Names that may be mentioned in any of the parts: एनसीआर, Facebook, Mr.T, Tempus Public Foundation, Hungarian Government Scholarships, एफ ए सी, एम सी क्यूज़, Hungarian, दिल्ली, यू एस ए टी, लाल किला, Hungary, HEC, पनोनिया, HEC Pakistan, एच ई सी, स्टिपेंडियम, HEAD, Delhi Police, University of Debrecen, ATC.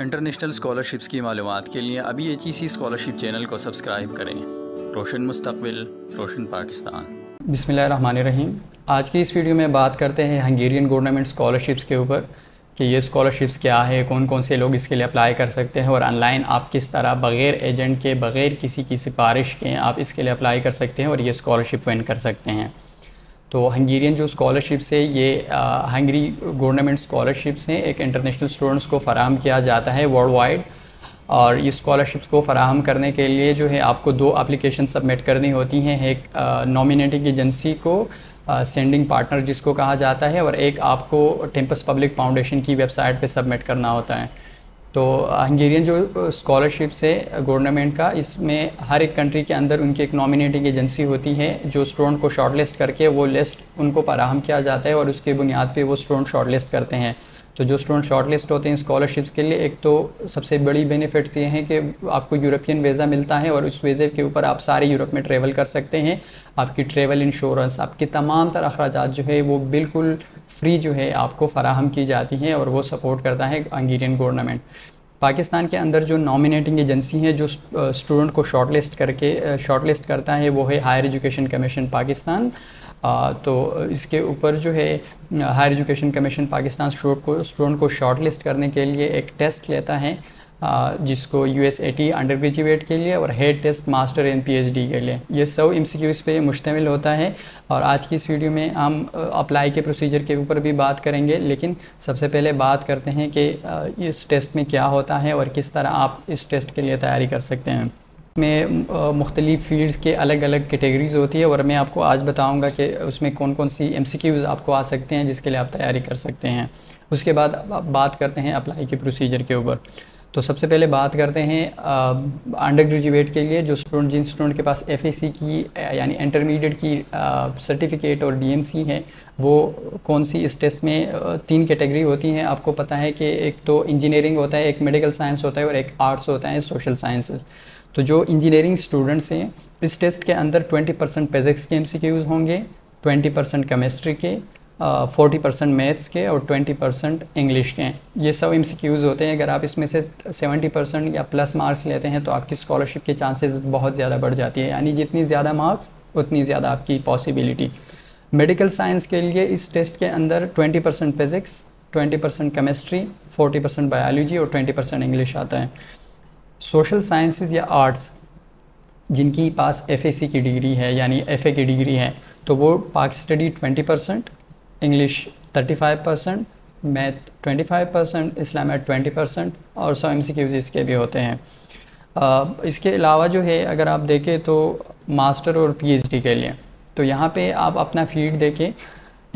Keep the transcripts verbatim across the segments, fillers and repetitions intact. International scholarships की मालूमात के लिए अभी एच ई सी scholarship channel को सब्सक्राइब करें। रोशन मुस्तकबिल, रोशन पाकिस्तान। बिस्मिल्लाहिर्रहमानिर्रहीम। आज की इस वीडियो में बात करते हैं हंगेरियन गवर्नमेंट स्कॉलरशिप्स के ऊपर कि ये स्कॉलरशिप्स क्या है, कौन कौन से लोग इसके लिए अप्लाई कर सकते हैं और ऑनलाइन आप किस तरह बग़ैर एजेंट के, बग़ैर किसी की सिफारिश के आप इसके लिए अप्लाई कर सकते हैं और ये स्कॉलरशिप विन कर सकते हैं। तो हंगेरियन जो स्कॉलरशिप्स है ये हंगरी गवर्नमेंट स्कॉलरशिप्स हैं, एक इंटरनेशनल स्टूडेंट्स को फ़राहम किया जाता है वर्ल्ड वाइड। और ये स्कॉलरशिप्स को फ़राहम करने के लिए जो है आपको दो एप्लीकेशन सबमिट करनी होती हैं, एक नॉमिनेटिंग एजेंसी को, सेंडिंग पार्टनर जिसको कहा जाता है, और एक आपको टेम्पस पब्लिक फाउंडेशन की वेबसाइट पे सबमिट करना होता है। तो हंगेरियन जो स्कॉलरशिप्स है गवर्नमेंट का, इसमें हर एक कंट्री के अंदर उनकी एक नॉमिनेटिंग एजेंसी होती है जो स्टूडेंट को शॉर्टलिस्ट करके वो लिस्ट उनको फराहम किया जाता है और उसके बुनियाद पे वो स्टूडेंट शॉर्टलिस्ट करते हैं। तो जो स्टूडेंट शॉर्टलिस्ट होते हैं स्कॉलरशिप्स के लिए, एक तो सबसे बड़ी बेनिफिट्स ये हैं कि आपको यूरोपियन वीज़ा मिलता है और उस वीज़े के ऊपर आप सारे यूरोप में ट्रैवल कर सकते हैं। आपकी ट्रैवल इंश्योरेंस, आपके तमाम तरह अखराजात जो है वो बिल्कुल फ्री जो है आपको फराहम की जाती हैं और वो सपोर्ट करता है हंगेरियन गवर्नमेंट। पाकिस्तान के अंदर जो नॉमिनेटिंग एजेंसी है जो स्टूडेंट को शॉर्टलिस्ट करके शॉर्टलिस्ट करता है वो है हायर एजुकेशन कमीशन पाकिस्तान। तो इसके ऊपर जो है higher education commission Pakistan student को स्टूडेंट को शॉर्टलिस्ट करने के लिए एक टेस्ट लेता है जिसको यू एस ए टी undergraduate के लिए और head test master and P H D के लिए, ये सब एम सी क्यूज़ पे मुश्तमिल होता है। और आज की इस वीडियो में हम अप्लाई के प्रोसीजर के ऊपर भी बात करेंगे, लेकिन सबसे पहले बात करते हैं कि इस टेस्ट में क्या होता है और किस तरह आप इस टेस्ट के लिए तैयारी कर सकते हैं। में मुख्तलिफ़ फील्ड्स के अलग अलग कैटेगरीज़ होती है और मैं आपको आज बताऊँगा कि उसमें कौन कौन सी एम सी क्यूज़ आपको आ सकते हैं जिसके लिए आप तैयारी कर सकते हैं। उसके बाद बात करते हैं अप्लाई के प्रोसीजर के ऊपर। तो सबसे पहले बात करते हैं अंडर ग्रेजुएट के लिए, जो स्टूडेंट जिन स्टूडेंट के पास एफ ए सी की यानी इंटरमीडिएट की सर्टिफिकेट और डी एम सी है, वो कौन सी इस टेस्ट में तीन कैटेगरी होती हैं। आपको पता है कि एक तो इंजीनियरिंग होता है, एक मेडिकल साइंस होता है और एक आर्ट्स होता है, सोशल साइंसेस। तो जो इंजीनियरिंग स्टूडेंट्स हैं इस टेस्ट के अंदर ट्वेंटी परसेंट फिज़िक्स के एम सी क्यूज़ होंगे, ट्वेंटी परसेंट केमिस्ट्री के, फोर्टी परसेंट मैथ्स के और ट्वेंटी परसेंट इंग्लिश के, ये सब एम सी क्यूज़ होते हैं। अगर आप इसमें से सेवेंटी परसेंट या प्लस मार्क्स लेते हैं तो आपकी स्कॉलरशिप के चांसेस बहुत ज़्यादा बढ़ जाती है, यानी जितनी ज़्यादा मार्क्स उतनी ज़्यादा आपकी पॉसिबिलिटी। मेडिकल साइंस के लिए इस टेस्ट के अंदर twenty percent physics, twenty percent chemistry, forty percent biology और ट्वेंटी परसेंट इंग्लिश आता है। सोशल साइंसेज या आर्ट्स जिनकी पास एफ ए सी की डिग्री है यानी एफ ए की डिग्री है, तो वो Pak study twenty percent, English thirty five percent, maths twenty five percent, Islamiat twenty percent और सौ एम सी क्यूज़ इसके भी होते हैं। आ, इसके अलावा जो है अगर आप देखें तो मास्टर और पी एच डी के लिए, तो यहाँ पे आप अपना फील्ड देखें।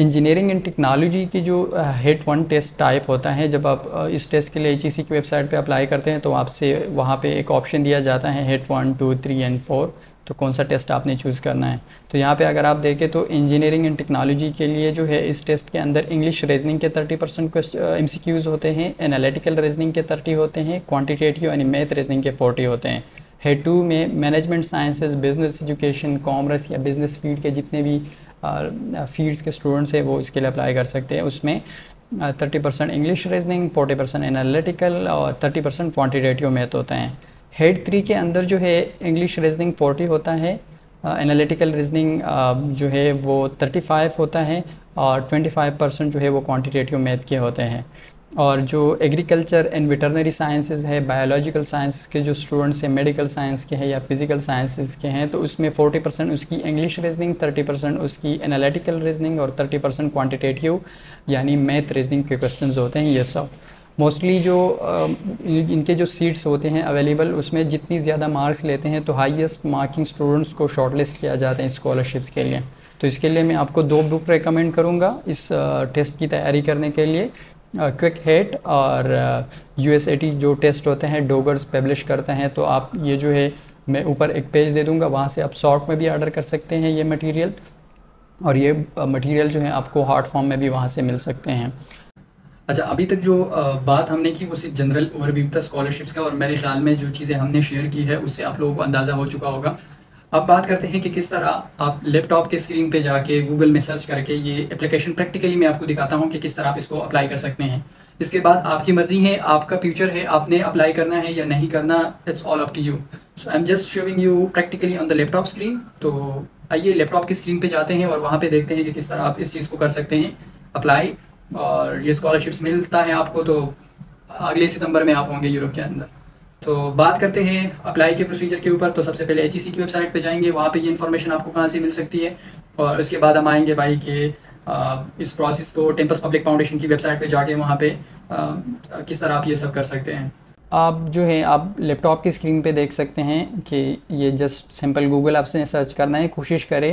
इंजीनियरिंग एंड टेक्नोलॉजी की जो हेड वन टेस्ट टाइप होता है, जब आप इस टेस्ट के लिए एच ई सी की वेबसाइट पे अप्लाई करते हैं तो आपसे वहाँ पे एक ऑप्शन दिया जाता है HAT one two three and four, तो कौन सा टेस्ट आपने चूज़ करना है। तो यहाँ पे अगर आप देखें तो इंजीनियरिंग एंड टेक्नोलॉजी के लिए जो है इस टेस्ट के अंदर इंग्लिश रीजनिंग के thirty percent एम सी क्यूज़ होते हैं, एनालिटिकल रीजनिंग के थर्टी होते हैं, क्वांटिटेटिव यानी मैथ रीजनिंग के फोर्टी होते हैं। हेड टू में management sciences, business education, commerce या बिजनेस फील्ड के जितने भी फील्ड्स के स्टूडेंट्स हैं वो इसके लिए अप्लाई कर सकते हैं। उसमें thirty percent English reasoning, forty percent analytical और थर्टी परसेंट क्वांटिटेटिव मैथ होते हैं। हेड थ्री के अंदर जो है इंग्लिश रीजनिंग फोर्टी होता है, एनालिटिकल रीजनिंग जो है वो थर्टी फाइव होता है और ट्वेंटी फाइव परसेंट जो है वो क्वांटिटेटिव मैथ के होते हैं। और जो एग्रीकल्चर एंड वेटरनरी साइंसेज है, बायोलॉजिकल साइंस के जो स्टूडेंट्स हैं, मेडिकल साइंस के हैं या फिज़िकल साइंसेज के हैं, तो उसमें फोर्टी परसेंट उसकी इंग्लिश रीजनिंग, थर्टी परसेंट उसकी एनालिटिकल रीजनिंग और थर्टी परसेंट क्वांटिटेटिव यानी मैथ रीजनिंग के क्वेश्चंस होते हैं। ये सब मोस्टली जो इनके जो सीट्स होते हैं अवेलेबल, उसमें जितनी ज़्यादा मार्क्स लेते हैं तो हाईएस्ट मार्किंग स्टूडेंट्स को शॉर्टलिस्ट किया जाता है स्कॉलरशिप्स के लिए। तो इसके लिए मैं आपको दो बुक रेकमेंड करूँगा इस टेस्ट की तैयारी करने के लिए, क्विक हेड और यू एस ए टी जो टेस्ट होते हैं डोगर्स पब्लिश करते हैं। तो आप ये जो है मैं ऊपर एक पेज दे दूंगा, वहाँ से आप शॉर्ट में भी ऑर्डर कर सकते हैं ये मटेरियल, और ये मटेरियल जो है आपको हार्ड फॉर्म में भी वहाँ से मिल सकते हैं। अच्छा, अभी तक जो बात हमने की वो सिर्फ जनरल ओवरव्यू था स्कॉलरशिप्स का, और मेरे ख्याल में जो चीज़ें हमने शेयर की है उससे आप लोगों को अंदाज़ा हो चुका होगा। अब बात करते हैं कि किस तरह आप लैपटॉप के स्क्रीन पे जाके गूगल में सर्च करके ये एप्लीकेशन प्रैक्टिकली मैं आपको दिखाता हूँ कि किस तरह आप इसको अप्लाई कर सकते हैं। इसके बाद आपकी मर्जी है, आपका फ्यूचर है, आपने अप्लाई करना है या नहीं करना, it's all up to you. So I am just showing you practically on the laptop screen. तो आइए लैपटॉप की स्क्रीन पे जाते हैं और वहाँ पे देखते हैं कि किस तरह आप इस चीज़ को कर सकते हैं अप्लाई, और ये स्कॉलरशिप्स मिलता है आपको तो अगले सितंबर में आप होंगे यूरोप के अंदर। तो बात करते हैं अप्लाई के प्रोसीजर के ऊपर। तो सबसे पहले एच ई सी की वेबसाइट पे जाएंगे, वहाँ पे ये इन्फॉर्मेशन आपको कहाँ से मिल सकती है, और उसके बाद हम आएंगे भाई के आ, इस प्रोसेस को टेम्पस पब्लिक फाउंडेशन की वेबसाइट पे जाके वहाँ पे आ, किस तरह आप ये सब कर सकते हैं। आप जो है आप लैपटॉप की स्क्रीन पे देख सकते हैं कि ये जस्ट सिंपल गूगल आपसे सर्च करना है, कोशिश करें।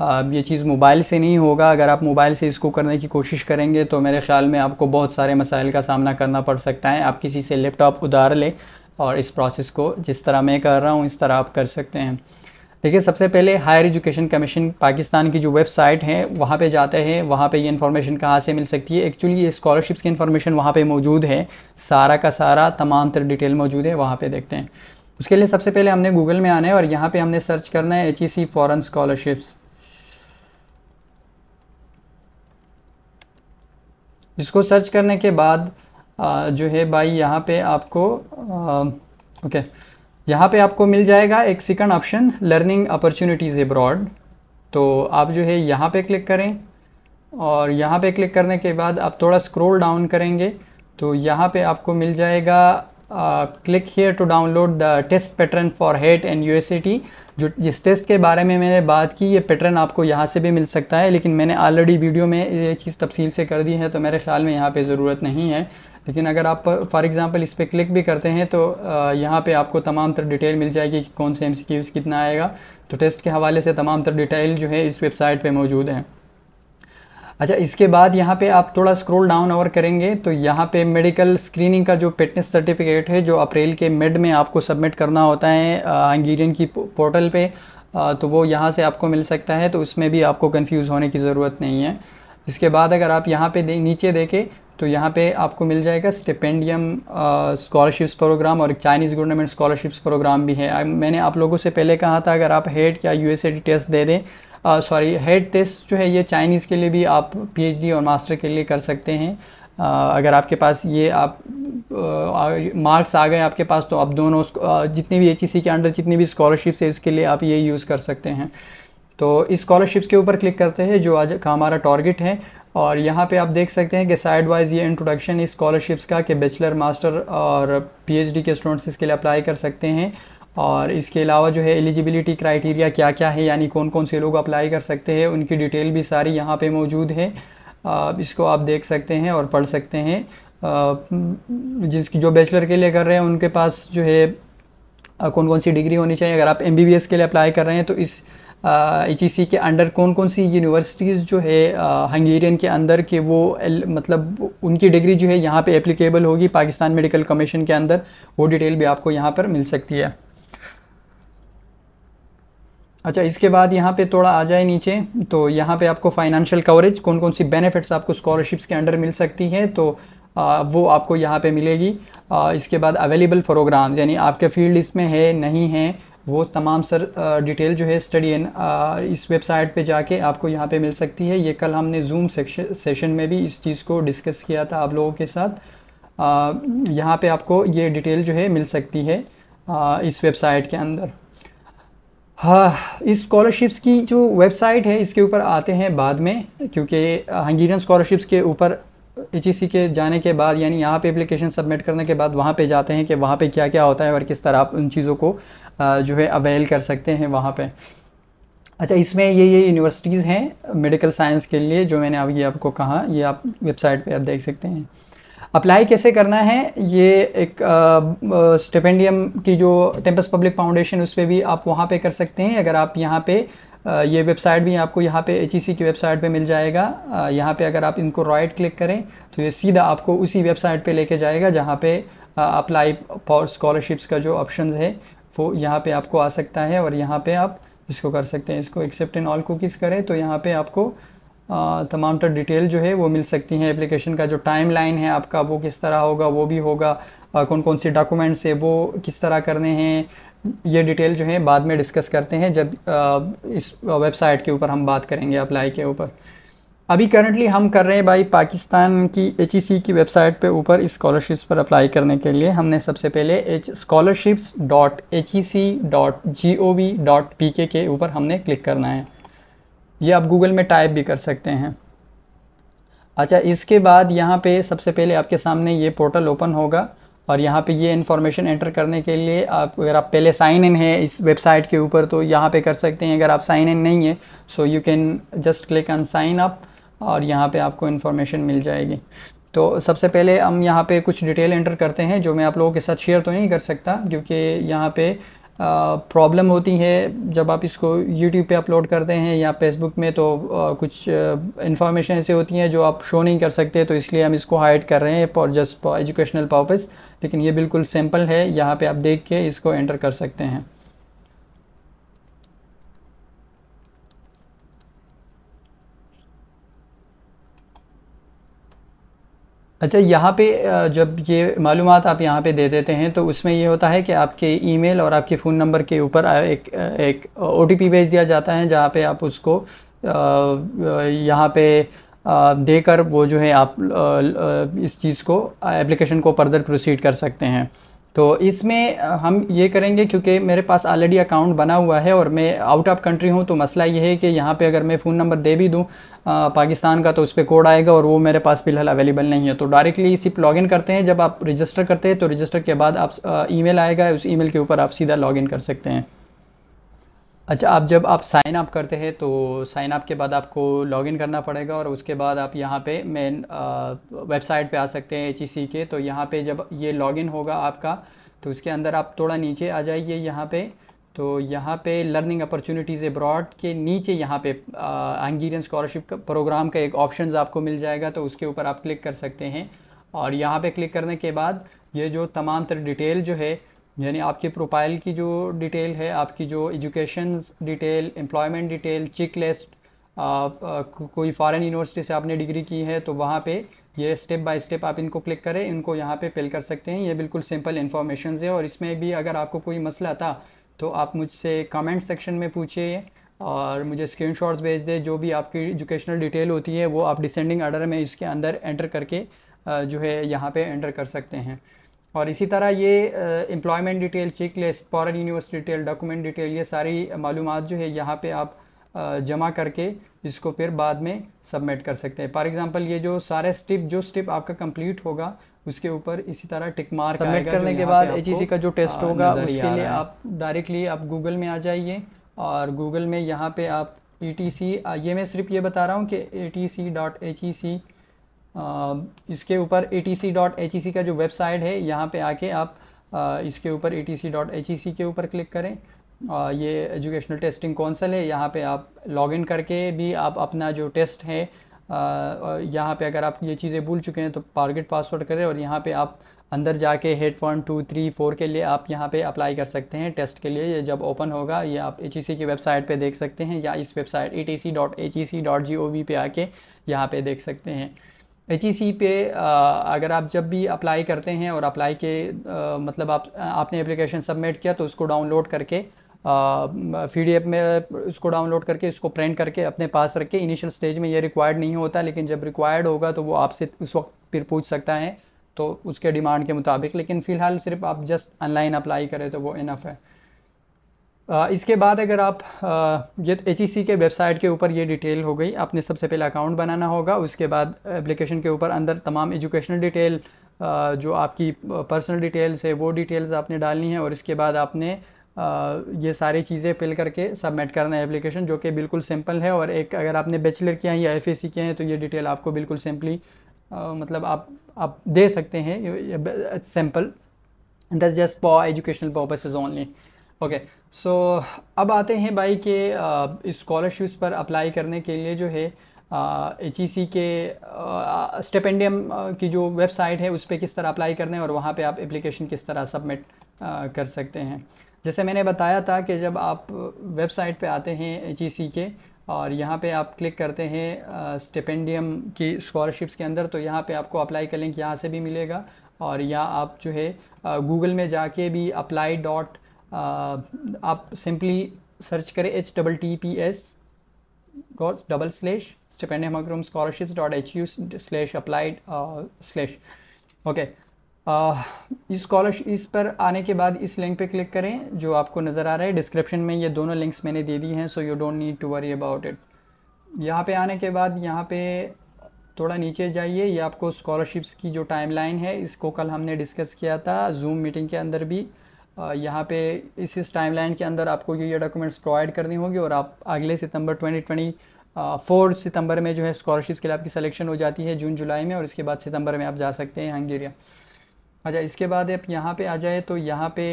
अब ये चीज़ मोबाइल से नहीं होगा, अगर आप मोबाइल से इसको करने की कोशिश करेंगे तो मेरे ख़्याल में आपको बहुत सारे मसाइल का सामना करना पड़ सकता है। आप किसी से लैपटॉप उधार लें और इस प्रोसेस को जिस तरह मैं कर रहा हूँ इस तरह आप कर सकते हैं। देखिए सबसे पहले हायर एजुकेशन कमीशन पाकिस्तान की जो वेबसाइट है वहाँ पे जाते हैं, वहाँ पे ये इन्फॉर्मेशन कहाँ से मिल सकती है। एक्चुअली ये स्कॉलरशिप्स की इन्फॉर्मेशन वहाँ पे मौजूद है, सारा का सारा तमाम तर डिटेल मौजूद है, वहाँ पे देखते हैं। उसके लिए सबसे पहले हमने गूगल में आना है और यहाँ पर हमने सर्च करना है एच ई सी foreign scholarships, जिसको सर्च करने के बाद आ, जो है भाई यहाँ पे आपको आ, ओके यहाँ पे आपको मिल जाएगा एक second option learning opportunities abroad. तो आप जो है यहाँ पे क्लिक करें और यहाँ पे क्लिक करने के बाद आप थोड़ा स्क्रॉल डाउन करेंगे तो यहाँ पे आपको मिल जाएगा click here to download the test pattern for head and USAT. जो जिस टेस्ट के बारे में मैंने बात की ये पैटर्न आपको यहाँ से भी मिल सकता है, लेकिन मैंने ऑलरेडी वीडियो में ये चीज़ तफसील से कर दी है तो मेरे ख्याल में यहाँ पे ज़रूरत नहीं है। लेकिन अगर आप फॉर एग्ज़ाम्पल इस पर क्लिक भी करते हैं तो यहाँ पे आपको तमाम तर डिटेल मिल जाएगी कि कौन से एम सी क्यूज़ कितना आएगा। तो टेस्ट के हवाले से तमाम तर डिटेल जो है इस वेबसाइट पर मौजूद है। अच्छा, इसके बाद यहाँ पे आप थोड़ा स्क्रॉल डाउन ओवर करेंगे तो यहाँ पे मेडिकल स्क्रीनिंग का जो फिटनेस सर्टिफिकेट है जो अप्रैल के मिड में आपको सबमिट करना होता है हंगेरियन की पोर्टल पे, आ, तो वो यहाँ से आपको मिल सकता है, तो उसमें भी आपको कंफ्यूज होने की ज़रूरत नहीं है। इसके बाद अगर आप यहाँ पे दे, नीचे देखें तो यहाँ पे आपको मिल जाएगा स्टिपेंडियम स्कॉलरशिप्स प्रोग्राम और एक चाइनीज़ गवर्नमेंट स्कॉलरशिप्स प्रोग्राम भी है। मैंने आप लोगों से पहले कहा था अगर आप हेड या यूएसएटी टेस्ट दे दें, सॉरी हेड टेस्ट जो है ये चाइनीज़ के लिए भी आप पीएचडी और मास्टर के लिए कर सकते हैं। uh, अगर आपके पास ये आप मार्क्स uh, आ गए आपके पास तो आप दोनों uh, जितनी भी एचईसी के अंडर जितनी भी स्कॉलरशिप्स है इसके लिए आप ये यूज़ कर सकते हैं। तो इस स्कॉलरशिप्स के ऊपर क्लिक करते हैं जो आज का हमारा टारगेट है, और यहाँ पे आप देख सकते हैं कि साइड वाइज ये इंट्रोडक्शन इस स्कॉलरशिप्स का कि बैचलर मास्टर और पीएचडी के स्टूडेंट्स इसके लिए अप्लाई कर सकते हैं, और इसके अलावा जो है एलिजिबिलिटी क्राइटेरिया क्या क्या है यानी कौन कौन से लोग अप्लाई कर सकते हैं उनकी डिटेल भी सारी यहाँ पे मौजूद है। इसको आप देख सकते हैं और पढ़ सकते हैं। जिसकी जो बैचलर के लिए कर रहे हैं उनके पास जो है कौन कौन सी डिग्री होनी चाहिए, अगर आप एमबीबीएस के लिए अप्लाई कर रहे हैं तो इस एचईसी के अंडर कौन कौन सी यूनिवर्सिटीज़ जो है हंगेरियन के अंदर के वो मतलब उनकी डिग्री जो है यहाँ पर एप्लीकेबल होगी पाकिस्तान मेडिकल कमीशन के अंदर, वो डिटेल भी आपको यहाँ पर मिल सकती है। अच्छा, इसके बाद यहाँ पे थोड़ा आ जाए नीचे तो यहाँ पे आपको फाइनेंशियल कवरेज कौन कौन सी बेनिफिट्स आपको स्कॉलरशिप्स के अंडर मिल सकती है तो आ, वो आपको यहाँ पे मिलेगी। आ, इसके बाद अवेलेबल प्रोग्राम्स यानी आपके फील्ड इसमें है नहीं है वो तमाम सर डिटेल जो है स्टडी इन इस वेबसाइट पे जाके आपको यहाँ पे मिल सकती है। ये कल हमने जूम सेशन में भी इस चीज़ को डिस्कस किया था आप लोगों के साथ। यहाँ पर आपको ये डिटेल जो है मिल सकती है आ, इस वेबसाइट के अंदर। हाँ, इस स्कॉलरशिप्स की जो वेबसाइट है इसके ऊपर आते हैं बाद में, क्योंकि हंगेरियन स्कॉलरशिप्स के ऊपर एचईसी के जाने के बाद यानी यहाँ पे एप्लीकेशन सबमिट करने के बाद वहाँ पे जाते हैं कि वहाँ पे क्या क्या होता है और किस तरह आप उन चीज़ों को जो है अवेल कर सकते हैं वहाँ पे। अच्छा, इसमें ये ये यूनिवर्सिटीज़ हैं मेडिकल साइंस के लिए जो मैंने अभी आपको कहा, ये आप वेबसाइट पर आप देख सकते हैं। अप्लाई कैसे करना है, ये एक स्टिपेंडियम की जो टेम्पस पब्लिक फाउंडेशन उस पर भी आप वहाँ पे कर सकते हैं। अगर आप यहाँ पे आ, ये वेबसाइट भी आपको यहाँ पे एचईसी की वेबसाइट पे मिल जाएगा। आ, यहाँ पे अगर आप इनको राइट क्लिक करें तो ये सीधा आपको उसी वेबसाइट पे लेके जाएगा जहाँ पे अप्लाई फॉर स्कॉलरशिप्स का जो ऑप्शन है वो यहाँ पर आपको आ सकता है और यहाँ पर आप इसको कर सकते हैं। इसको एक्सेप्ट इन ऑल कुकीज़ करें तो यहाँ पर आपको तमाम तर डिटेल जो है वो मिल सकती हैं। एप्लीकेशन का जो टाइम लाइन है आपका वो किस तरह होगा वो भी होगा, आ, कौन कौन से डॉक्यूमेंट्स है वो किस तरह करने हैं, ये डिटेल जो है बाद में डिस्कस करते हैं जब आ, इस वेबसाइट के ऊपर हम बात करेंगे अप्लाई के ऊपर। अभी करंटली हम कर रहे हैं भाई पाकिस्तान की एच ई सी की वेबसाइट पे ऊपर स्कॉलरशिप्स पर अप्लाई करने के लिए। हमने सबसे पहले H scholarships dot एच ई सी dot G O V dot P K के ऊपर हमने क्लिक करना है। ये आप गूगल में टाइप भी कर सकते हैं। अच्छा, इसके बाद यहाँ पे सबसे पहले आपके सामने ये पोर्टल ओपन होगा और यहाँ पे ये इन्फॉर्मेशन एंटर करने के लिए आप, अगर आप पहले साइन इन है इस वेबसाइट के ऊपर तो यहाँ पे कर सकते हैं। अगर आप साइन इन नहीं है so you can just click on sign up और यहाँ पे आपको इन्फॉर्मेशन मिल जाएगी। तो सबसे पहले हम यहाँ पे कुछ डिटेल एंटर करते हैं जो मैं आप लोगों के साथ शेयर तो नहीं कर सकता, क्योंकि यहाँ पे प्रॉब्लम होती है जब आप इसको यूट्यूब पे अपलोड करते हैं या फेसबुक में, तो आ, कुछ इन्फॉर्मेशन ऐसे होती हैं जो आप शो नहीं कर सकते, तो इसलिए हम इसको हाइड कर रहे हैं for just for educational purpose. लेकिन ये बिल्कुल सिंपल है, यहाँ पे आप देख के इसको एंटर कर सकते हैं। अच्छा, यहाँ पे जब ये मालूमात आप यहाँ पे दे देते हैं तो उसमें ये होता है कि आपके ईमेल और आपके फ़ोन नंबर के ऊपर एक एक ओटीपी भेज दिया जाता है, जहाँ पे आप उसको यहाँ पे देकर वो जो है आप इस चीज़ को एप्लीकेशन को फर्दर प्रोसीड कर सकते हैं। तो इसमें हम ये करेंगे क्योंकि मेरे पास ऑलरेडी अकाउंट बना हुआ है और मैं आउट ऑफ कंट्री हूँ, तो मसला ये है कि यहाँ पे अगर मैं फ़ोन नंबर दे भी दूँ पाकिस्तान का तो उस पर कोड आएगा और वो मेरे पास फ़िलहाल अवेलेबल नहीं है। तो डायरेक्टली सिर्फ लॉगिन करते हैं, जब आप रजिस्टर करते हैं तो रजिस्टर के बाद आप ईमेल आएगा, उस ईमेल के ऊपर आप सीधा लॉगिन कर सकते हैं। अच्छा, आप जब आप साइन अप करते हैं तो साइन अप के बाद आपको लॉगिन करना पड़ेगा और उसके बाद आप यहाँ पे मेन वेबसाइट पे आ सकते हैं एच ई सी के। तो यहाँ पे जब ये लॉगिन होगा आपका तो उसके अंदर आप थोड़ा नीचे आ जाइए यहाँ पे, तो यहाँ पे लर्निंग अपॉर्चुनिटीज़ एब्रॉड के नीचे यहाँ पे हंगेरियन स्कॉलरशिप प्रोग्राम का एक ऑप्शन आपको मिल जाएगा, तो उसके ऊपर आप क्लिक कर सकते हैं। और यहाँ पर क्लिक करने के बाद ये जो तमाम तरह डिटेल जो है, यानी आपकी प्रोफाइल की जो डिटेल है, आपकी जो education detail, employment detail, check list, कोई फॉरेन यूनिवर्सिटी से आपने डिग्री की है तो वहाँ पे ये स्टेप बाय स्टेप आप इनको क्लिक करें, इनको यहाँ पे फिल कर सकते हैं। ये बिल्कुल सिंपल इन्फॉर्मेशन है और इसमें भी अगर आपको कोई मसला था तो आप मुझसे कमेंट सेक्शन में पूछिए और मुझे स्क्रीनशॉट्स भेज दें। जो भी आपकी एजुकेशनल डिटेल होती है वो आप डिसेंडिंग आर्डर में इसके अंदर एंटर करके जो है यहाँ पर एंटर कर सकते हैं। और इसी तरह ये employment detail, check list, foreign university detail, document detail, ये सारी मालूमात जो है यहाँ पे आप uh, जमा करके इसको फिर बाद में सबमिट कर सकते हैं। फॉर एग्जांपल ये जो सारे स्टेप जो स्टेप आपका कंप्लीट होगा उसके ऊपर इसी तरह टिक मार्क सबमिट करने के बाद एचईसी का जो टेस्ट होगा उसके लिए आप डायरेक्टली आप गूगल में आ जाइए और गूगल में यहाँ पर आप ई टी सी, ये मैं सिर्फ ये बता रहा हूँ कि A T C dot एच ई सी Uh, इसके ऊपर A T C dot एच ई सी का जो वेबसाइट है यहाँ पे आके आप uh, इसके ऊपर A T C dot एच ई सी के ऊपर क्लिक करें। uh, ये एजुकेशनल टेस्टिंग काउंसिल है, यहाँ पे आप लॉगिन करके भी आप अपना जो टेस्ट है uh, यहाँ पे अगर आप ये चीज़ें भूल चुके हैं तो टारगेट पासवर्ड करें और यहाँ पे आप अंदर जाके HAT one two three four के लिए आप यहाँ पे अप्लाई कर सकते हैं टेस्ट के लिए। ये जब ओपन होगा ये आप एच ई सी की वेबसाइट पे देख सकते हैं या इस website A T C dot एच ई सी dot G O V पे आके यहाँ पे देख सकते हैं। एच ई सी पे अगर आप जब भी अप्लाई करते हैं और अप्लाई के आ, मतलब आप आपने एप्लीकेशन सबमिट किया तो उसको डाउनलोड करके पी डी एफ में उसको डाउनलोड करके इसको प्रिंट करके अपने पास रख के, इनिशियल स्टेज में ये रिक्वायर्ड नहीं होता लेकिन जब रिक्वायर्ड होगा तो वो आपसे उस वक्त फिर पूछ सकता है तो उसके डिमांड के मुताबिक, लेकिन फ़िलहाल सिर्फ आप जस्ट ऑनलाइन अप्लाई करें तो वो इनफ है। इसके बाद अगर आप ये एच ई सी के वेबसाइट के ऊपर ये डिटेल हो गई, आपने सबसे पहले अकाउंट बनाना होगा, उसके बाद एप्लीकेशन के ऊपर अंदर तमाम एजुकेशनल डिटेल जो आपकी पर्सनल डिटेल्स है वो डिटेल्स आपने डालनी है और इसके बाद आपने ये सारी चीज़ें फिल करके सबमिट करना है एप्लीकेशन, जो कि बिल्कुल सिंपल है। और एक अगर आपने बैचलर किया है या एफ ए सी किया है तो ये डिटेल आपको बिल्कुल सिंपली मतलब आप आप दे सकते हैं simple, that's just for educational purposes only. Okay okay, so so, अब आते हैं भाई के स्कॉलरशिप्स पर अप्लाई करने के लिए जो है एच ई सी के स्टिपेंडियम की जो वेबसाइट है उस पर किस तरह अप्लाई करना है और वहाँ पे आप एप्लीकेशन किस तरह सबमिट कर सकते हैं। जैसे मैंने बताया था कि जब आप वेबसाइट पे आते हैं एच ई सी के और यहाँ पे आप क्लिक करते हैं स्टिपेंडियम की स्कॉलरशिप्स के अंदर, तो यहाँ पर आपको अप्लाई का लिंक यहाँ से भी मिलेगा और या आप जो है गूगल में जाके भी अप्लाई डॉट Uh, आप सिंपली सर्च करें H double T P S goes double slash stipendium scholarships dot hu slash applied slash okay. इस स्कॉलरशिप इस पर आने के बाद इस लिंक पे क्लिक करें जो आपको नज़र आ रहा है। डिस्क्रिप्शन में ये दोनों लिंक्स मैंने दे दी हैं, so you don't need to worry about it. यहाँ पे आने के बाद यहाँ पे थोड़ा नीचे जाइए, ये आपको स्कॉलरशिप्स की जो टाइमलाइन है इसको कल हमने डिस्कस किया था जूम मीटिंग के अंदर भी। यहाँ पे इस इस टाइमलाइन के अंदर आपको ये डॉक्यूमेंट्स प्रोवाइड करनी होगी और आप अगले सितंबर ट्वेंटी ट्वेंटी फोर सितंबर में जो है स्कॉलरशिप्स के लिए आपकी सिलेक्शन हो जाती है जून जुलाई में, और इसके बाद सितंबर में आप जा सकते हैं हंगेरिया। अच्छा, इसके बाद आप यहाँ पे आ जाए तो यहाँ पे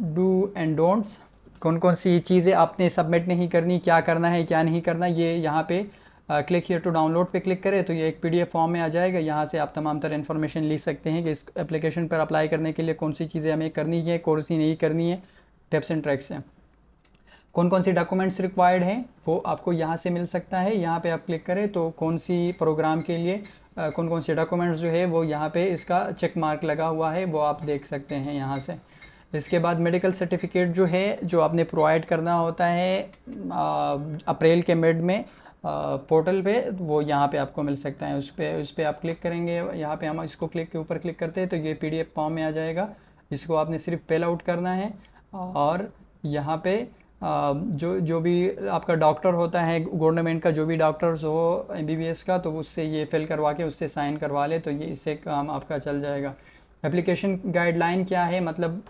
डू एंड डोंट्स, कौन कौन सी चीज़ें आपने सबमिट नहीं करनी, क्या करना है क्या नहीं करना, ये यहाँ पे क्लिक हियर टू डाउनलोड पे क्लिक करें तो ये एक पीडीएफ फॉर्म में आ जाएगा। यहाँ से आप तमाम तरह इन्फॉर्मेशन ले सकते हैं कि इस एप्लीकेशन पर अप्लाई करने के लिए कौन सी चीज़ें हमें करनी है, कौन सी नहीं करनी है, टिप्स एंड ट्रिक्स हैं, कौन कौन से डॉक्यूमेंट्स रिक्वायर्ड हैं वो आपको यहाँ से मिल सकता है। यहाँ पे आप क्लिक करें तो कौन सी प्रोग्राम के लिए आ, कौन कौन से डॉक्यूमेंट्स जो है वो यहाँ पे इसका चेक मार्क लगा हुआ है वो आप देख सकते हैं यहाँ से। इसके बाद मेडिकल सर्टिफिकेट जो है जो आपने प्रोवाइड करना होता है अप्रैल के मिड में पोर्टल पे, वो यहाँ पे आपको मिल सकता है। उस पर उस पर आप क्लिक करेंगे, यहाँ पे हम इसको क्लिक के ऊपर क्लिक करते हैं तो ये पीडीएफ फॉर्म में आ जाएगा। इसको आपने सिर्फ फिल आउट करना है और यहाँ पे जो जो भी आपका डॉक्टर होता है गवर्नमेंट का, जो भी डॉक्टर्स हो एमबीबीएस का, तो उससे ये फिल करवा के उससे साइन करवा ले तो ये इससे काम आपका चल जाएगा। एप्लीकेशन गाइडलाइन क्या है, मतलब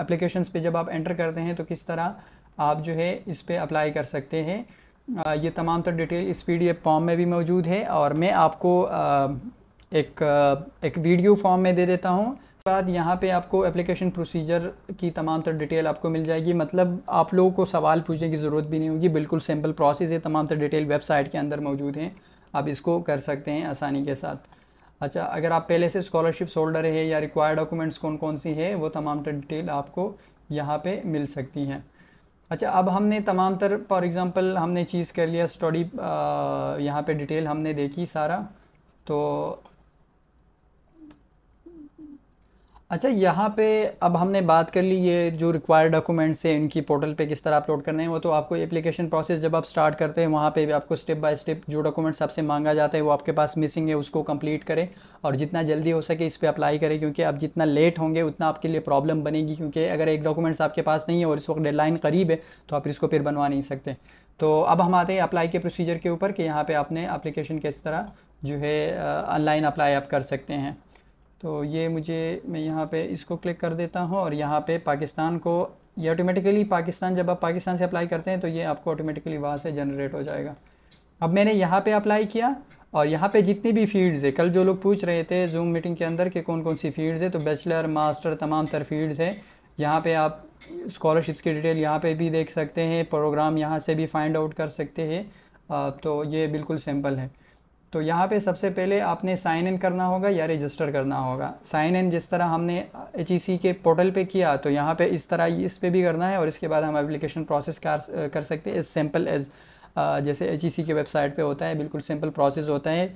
एप्लीकेशंस पे जब आप एंटर करते हैं तो किस तरह आप जो है इस पर अप्लाई कर सकते हैं, ये तमाम तर डिटेल इस पीडीएफ फॉर्म में भी मौजूद है। और मैं आपको एक एक वीडियो फॉर्म में दे देता हूँ। बाद यहाँ पे आपको एप्लीकेशन प्रोसीजर की तमाम तर डिटेल आपको मिल जाएगी, मतलब आप लोगों को सवाल पूछने की ज़रूरत भी नहीं होगी, बिल्कुल सिंपल प्रोसेस है। तमाम तर डिटेल वेबसाइट के अंदर मौजूद हैं, आप इसको कर सकते हैं आसानी के साथ। अच्छा, अगर आप पहले से स्कॉलरशिप्स होल्डर है या रिक्वायर्ड डॉक्यूमेंट्स कौन कौन सी है वो तमाम तर डिटेल आपको यहाँ पर मिल सकती हैं। अच्छा, अब हमने तमाम तर फॉर एग्ज़ाम्पल हमने चीज़ कर लिया, स्टडी यहाँ पर डिटेल हमने देखी सारा। तो अच्छा, यहाँ पे अब हमने बात कर ली ये जो रिक्वायर्ड डॉक्यूमेंट्स हैं इनकी पोर्टल पे किस तरह अपलोड करने हैं वो, तो आपको एप्लीकेशन प्रोसेस जब आप स्टार्ट करते हैं वहाँ पे भी आपको स्टेप बाय स्टेप जो डॉक्यूमेंट्स आपसे मांगा जाता है वो आपके पास मिसिंग है उसको कंप्लीट करें और जितना जल्दी हो सके इस पर अप्लाई करें, क्योंकि आप जितना लेट होंगे उतना आपके लिए प्रॉब्लम बनेगी, क्योंकि अगर एक डॉक्यूमेंट्स आपके पास नहीं है और इस वक्त डेडलाइन करीब है तो आप इसको फिर बनवा नहीं सकते। तो अब हम आते हैं अप्लाई के प्रोसीजर के ऊपर कि यहाँ पर आपने अप्लीकेशन किस तरह जो है ऑनलाइन अप्लाई आप कर सकते हैं। तो ये मुझे मैं यहाँ पे इसको क्लिक कर देता हूँ और यहाँ पे पाकिस्तान को ये ऑटोमेटिकली पाकिस्तान, जब आप पाकिस्तान से अप्लाई करते हैं तो ये आपको ऑटोमेटिकली वहाँ से जनरेट हो जाएगा। अब मैंने यहाँ पे अप्लाई किया और यहाँ पे जितनी भी फील्ड्स है, कल जो लोग पूछ रहे थे जूम मीटिंग के अंदर कि कौन कौन सी फील्ड्स है, तो बैचलर मास्टर तमाम तर फील्ड्स है। यहाँ पर आप स्कॉलरशिप्स की डिटेल यहाँ पर भी देख सकते हैं, प्रोग्राम यहाँ से भी फाइंड आउट कर सकते हैं, तो ये बिल्कुल सिंपल है। तो यहाँ पे सबसे पहले आपने साइन इन करना होगा या रजिस्टर करना होगा। साइन इन जिस तरह हमने एचईसी के पोर्टल पे किया तो यहाँ पे इस तरह इस पे भी करना है और इसके बाद हम एप्लीकेशन प्रोसेस कर कर सकते हैं। एज सिंपल एज जैसे एचईसी के वेबसाइट पे होता है, बिल्कुल सिंपल प्रोसेस होता है,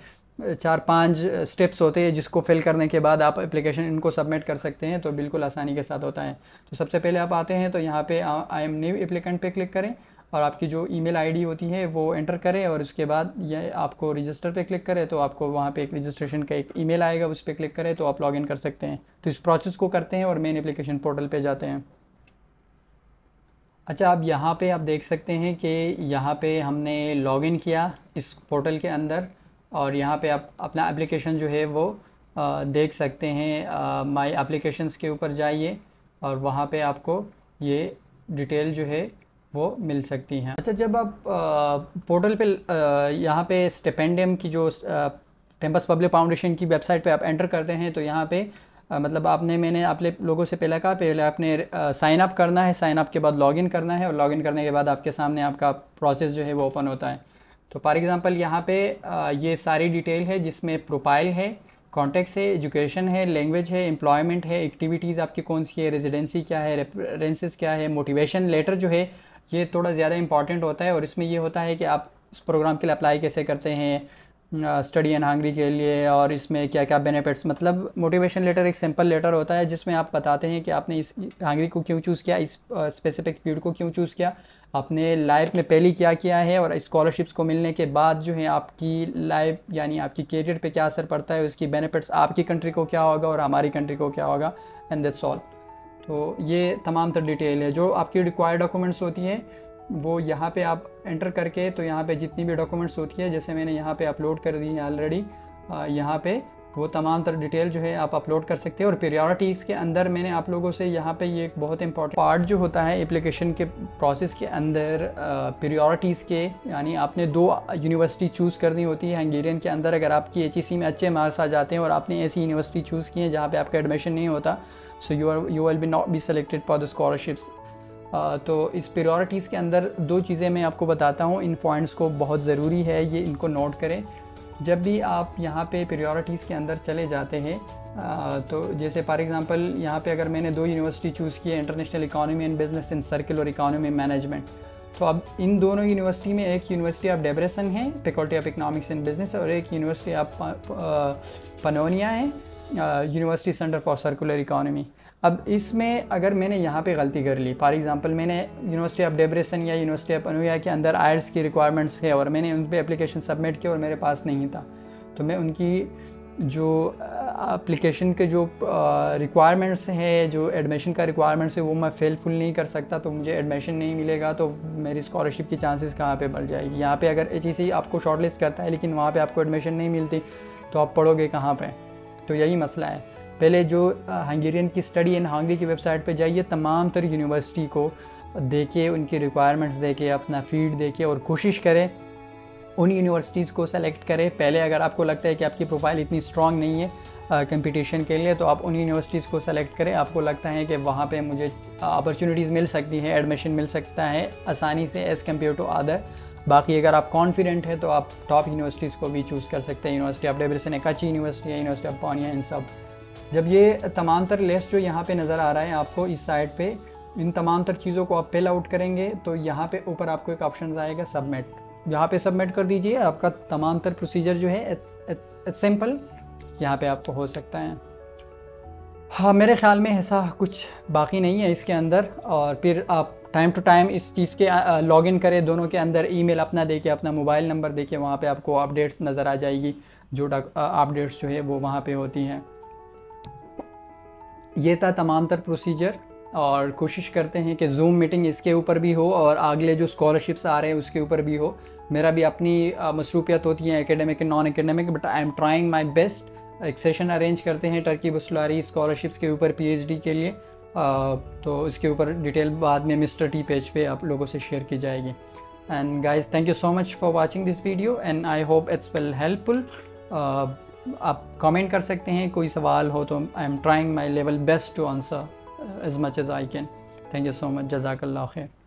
चार पांच स्टेप्स होते हैं जिसको फिल करने के बाद आप एप्लीकेशन इनको सबमिट कर सकते हैं, तो बिल्कुल आसानी के साथ होता है। तो सबसे पहले आप आते हैं तो यहाँ पर आई एम न्यू एप्लीकेंट पे क्लिक करें और आपकी जो ईमेल आईडी होती है वो एंटर करें और उसके बाद ये आपको रजिस्टर पे क्लिक करें तो आपको वहाँ पे एक रजिस्ट्रेशन का एक ईमेल आएगा, उस पर क्लिक करें तो आप लॉगिन कर सकते हैं। तो इस प्रोसेस को करते हैं और मेन एप्लीकेशन पोर्टल पे जाते हैं। अच्छा, अब यहाँ पे आप देख सकते हैं कि यहाँ पे हमने लॉगिन किया इस पोर्टल के अंदर और यहाँ पर आप अपना एप्लीकेशन जो है वो आ, देख सकते हैं। माई एप्लीकेशंस के ऊपर जाइए और वहाँ पर आपको ये डिटेल जो है वो मिल सकती हैं। अच्छा, जब आप आ, पोर्टल पे यहाँ पे स्टिपेंडियम की जो टेम्पस पब्लिक फाउंडेशन की वेबसाइट पे आप एंटर करते हैं तो यहाँ पे आ, मतलब आपने मैंने आप लोगों से पहले कहा पहले आपने साइन अप करना है, साइन अप के बाद लॉगिन करना है और लॉगिन करने के बाद आपके सामने आपका प्रोसेस जो है वो ओपन होता है। तो फॉर एग्ज़ाम्पल यहाँ पर ये सारी डिटेल है जिसमें प्रोफाइल है, कॉन्टेक्ट्स है, एजुकेशन है, लैंग्वेज है, एम्प्लॉयमेंट है, एक्टिविटीज़ आपकी कौन सी है, रेजिडेंसी क्या है, रेफरेंसेस क्या है, मोटिवेशन लेटर जो है ये थोड़ा ज़्यादा इंपॉर्टेंट होता है और इसमें ये होता है कि आप उस प्रोग्राम के लिए अप्लाई कैसे करते हैं, स्टडी इन हंगरी के लिए और इसमें क्या क्या बेनिफिट्स, मतलब मोटिवेशन लेटर एक सिंपल लेटर होता है जिसमें आप बताते हैं कि आपने इस हंगरी को क्यों चूज़ किया, इस स्पेसिफिक फील्ड को क्यों चूज़ किया, आपने लाइफ में पहले क्या किया है और स्कॉलरशिप्स को मिलने के बाद जो है आपकी लाइफ यानी आपकी कैरियर पे क्या असर पड़ता है, उसकी बेनिफिट्स आपकी कंट्री को क्या होगा और हमारी कंट्री को क्या होगा, एंड दैट्स ऑल। तो ये तमाम तर डिटेल है जो आपकी रिक्वायर्ड डॉक्यूमेंट्स होती हैं वो यहाँ पे आप एंटर करके, तो यहाँ पे जितनी भी डॉक्यूमेंट्स होती है जैसे मैंने यहाँ पे अपलोड कर दी है ऑलरेडी, यहाँ पे वो तमाम तर डिटेल जो है आप अपलोड कर सकते हैं। और प्रायोरिटीज़ के अंदर मैंने आप लोगों से यहाँ पे ये एक बहुत इंपॉर्टेंट पार्ट जो होता है एप्लीकेशन के प्रोसेस के अंदर प्रायोरिटीज़ के, यानी आपने दो यूनिवर्सिटी चूज़ करनी होती है हंगेरियन के अंदर। अगर आपकी एच ई सी में अच्छे मार्क्स आ जाते हैं और आपने ऐसी यूनिवर्सिटी चूज़ की है जहाँ पर आपका एडमिशन नहीं होता, so you are you will be not be selected for the scholarships. तो इस प्रायोरिटीज़ के अंदर दो चीज़ें मैं आपको बताता हूँ, इन पॉइंट्स को बहुत ज़रूरी है ये इनको नोट करें। जब भी आप यहाँ पे प्रायोरिटीज़ के अंदर चले जाते हैं, तो जैसे फॉर एग्ज़ाम्पल यहाँ पे अगर मैंने दो यूनिवर्सिटी चूज़ की है, international economy and business in circle और इकॉनमी मैनेजमेंट, तो अब इन दोनों यूनिवर्सिटी में एक यूनिवर्सिटी ऑफ डेब्रेसन है faculty of economics and business और एक यूनिवर्सिटी ऑफ पनोनिया है university center for circular economy. अब इसमें अगर मैंने यहाँ पे गलती कर ली, फॉर एग्जांपल मैंने यूनिवर्सिटी ऑफ डेब्रेसन या यूनिवर्सिटी ऑफ पनोनिया के अंदर आयर्स की रिक्वायरमेंट्स है और मैंने उन पर एप्लीकेशन सबमिट किया और मेरे पास नहीं था, तो मैं उनकी जो एप्लीकेशन के जो रिक्वायरमेंट्स है, जो एडमिशन का रिक्वायरमेंट्स है, वो मैं फेल फुल नहीं कर सकता, तो मुझे एडमिशन नहीं मिलेगा, तो मेरी स्कॉलरशिप की चांसेस कहाँ पर बढ़ जाएगी। यहाँ पर अगर एच ई सी आपको शॉर्टलिस्ट करता है लेकिन वहाँ पर आपको एडमिशन नहीं मिलती तो आप पढ़ोगे कहाँ पर? तो यही मसला है। पहले जो हंगेरियन की स्टडी इन हंगरी की वेबसाइट पे जाइए, तमाम तर यूनिवर्सिटी को देखे, उनकी रिक्वायरमेंट्स देखे, अपना फील्ड देखे और कोशिश करें उन यूनिवर्सिटीज़ को सेलेक्ट करें पहले। अगर आपको लगता है कि आपकी प्रोफाइल इतनी स्ट्रॉन्ग नहीं है कंपटीशन के लिए, तो आप उन यूनिवर्सिटीज़ को सेलेक्ट करें आपको लगता है कि वहाँ पे मुझे अपॉर्चुनिटीज़ मिल सकती हैं, एडमिशन मिल सकता है आसानी से एज़ कम्पेयर टू अदर। बाकी अगर आप कॉन्फिडेंट हैं तो आप टॉप यूनिवर्सिटीज़ को भी चूज़ कर सकते हैं। यूनिवर्सिटी ऑफ डेब्रेसन एक अच्छी यूनिवर्सिटी है, यूनिवर्सिटी ऑफ पानिया, इन सब। जब ये तमाम तर लिस्ट जो यहाँ पे नज़र आ रहा है आपको इस साइट पे, इन तमाम तर चीज़ों को आप फिल आउट करेंगे तो यहाँ पे ऊपर आपको एक ऑप्शन आएगा सबमिट, यहाँ पे सबमिट कर दीजिए। आपका तमाम तर प्रोसीजर जो है इट्स सिंपल यहाँ पे आपको हो सकता है। हाँ, मेरे ख़्याल में ऐसा कुछ बाकी नहीं है इसके अंदर। और फिर आप टाइम टू टाइम इस चीज़ के लॉग इन करें दोनों के अंदर, ईमेल अपना देके, अपना मोबाइल नंबर देके, वहाँ पे आपको अपडेट्स नज़र आ जाएगी, जो अपडेट्स जो है वो वहाँ पे होती हैं। ये था तमाम तर प्रोसीजर। और कोशिश करते हैं कि जूम मीटिंग इसके ऊपर भी हो और अगले जो स्कॉलरशिप्स आ रहे हैं उसके ऊपर भी हो। मेरा भी अपनी मसरूफियत होती है academic and non academic, but I am trying my best. एक सेशन अरेंज करते हैं टर्की बुसलारी स्कॉलरशिप्स के ऊपर पी एच डी के लिए, Uh, तो इसके ऊपर डिटेल बाद में मिस्टर टी पेज पे आप लोगों से शेयर की जाएगी। And guys, thank you so much for watching this video and I hope it's well helpful. आप कमेंट कर सकते हैं, कोई सवाल हो तो I am trying my level best to answer as much as I can. Thank you so much, जज़ाकल्लाह खैर।